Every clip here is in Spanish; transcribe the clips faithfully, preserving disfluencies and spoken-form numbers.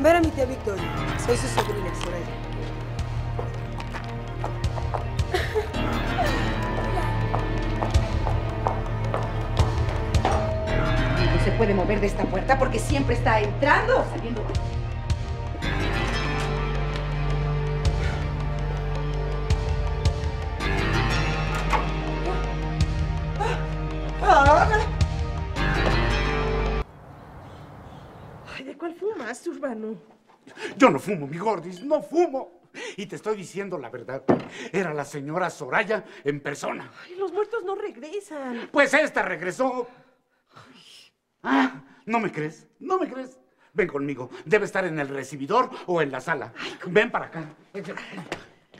Ver a mi tía Victoria. Soy su sobrina, Soraya. No se puede mover de esta puerta porque siempre está entrando o saliendo. Ay, ¿de cuál fumas, Urbano? Yo no fumo, mi gordis, no fumo. Y te estoy diciendo la verdad. Era la señora Soraya en persona. Ay, los muertos no regresan. Pues esta regresó. Ay. Ah, ¿no me crees? ¿No me crees? Ven conmigo. Debe estar en el recibidor o en la sala. Ay, ven para acá.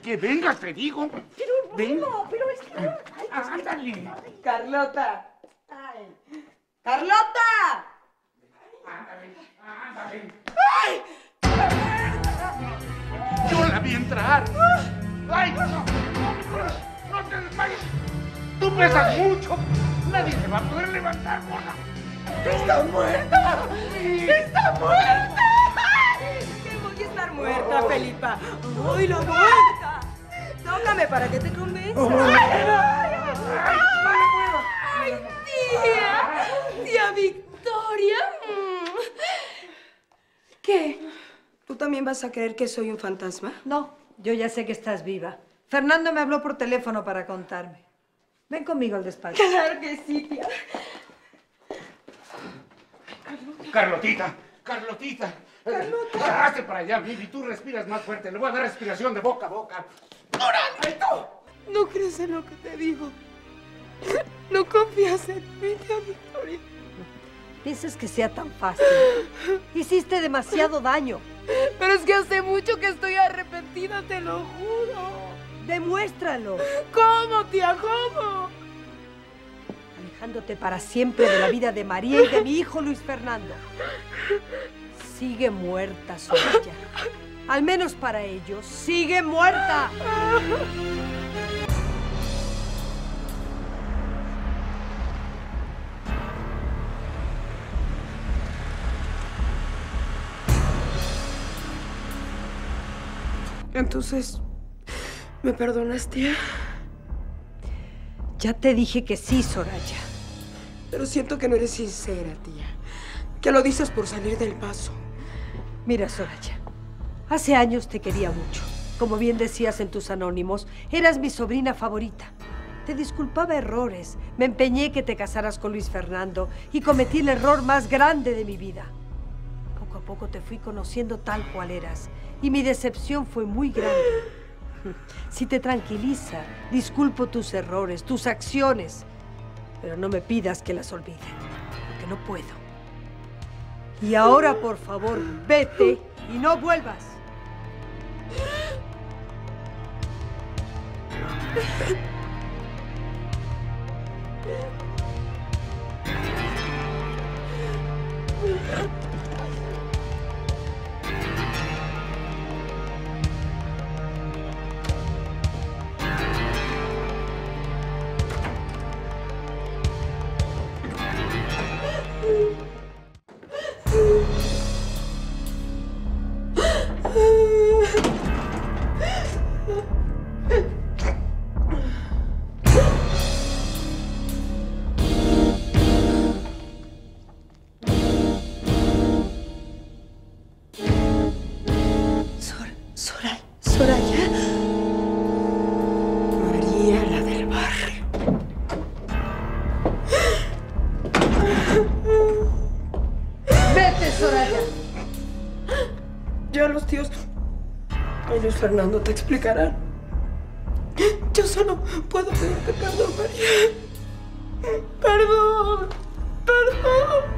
Que vengas, te digo. Pero, Ven. No, pero es que... Ay, ándale. Ay, Carlota. Ay. ¡Carlota! Ándale, ándale. ¡Ay! Yo la vi entrar. ¡Ay! No, no, no, no te desmayes. Tú pesas mucho. Nadie se va a poder levantar, gorda. ¡Está muerta! ¡Está muerta! ¡Que voy a estar muerta, Felipa! ¡Uy, lo muerta! Tócame para que te convenza. ¡Ay, ay, ay, tía! ¡Tía Victoria! ¿Qué? ¿Tú también vas a creer que soy un fantasma? No, yo ya sé que estás viva. Fernando me habló por teléfono para contarme. Ven conmigo al despacho. Claro que sí, tía. Carlotita, Carlotita. Carlota. Hazte para allá, Vivi. Tú respiras más fuerte. Le voy a dar respiración de boca a boca. ¡Órale, tú! No crees en lo que te digo. No confías en mí, tía Victoria. Piensas que sea tan fácil. Hiciste demasiado daño. Pero es que hace mucho que estoy arrepentida, te lo juro. Demuéstralo. ¿Cómo, tía? ¿Cómo? Alejándote para siempre de la vida de María y de mi hijo Luis Fernando. Sigue muerta, Soraya. Al menos para ellos, sigue muerta. Entonces, ¿me perdonas, tía? Ya te dije que sí, Soraya. Pero siento que no eres sincera, tía. Que lo dices por salir del paso. Mira, Soraya, hace años te quería mucho. Como bien decías en tus anónimos, eras mi sobrina favorita. Te disculpaba errores. Me empeñé que te casaras con Luis Fernando y cometí el error más grande de mi vida. Poco a poco te fui conociendo tal cual eras. Y mi decepción fue muy grande. Si te tranquiliza, disculpo tus errores, tus acciones. Pero no me pidas que las olvide, porque no puedo. Y ahora, por favor, vete y no vuelvas. María la del Barrio. ¡Vete, Soraya! Ya los tíos, ellos, Fernando, te explicarán. Yo solo puedo pedirte perdón, María. Perdón, perdón.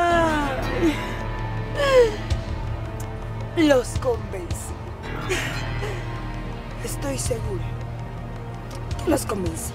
Ay. los convencí. Estoy segura que los convencí.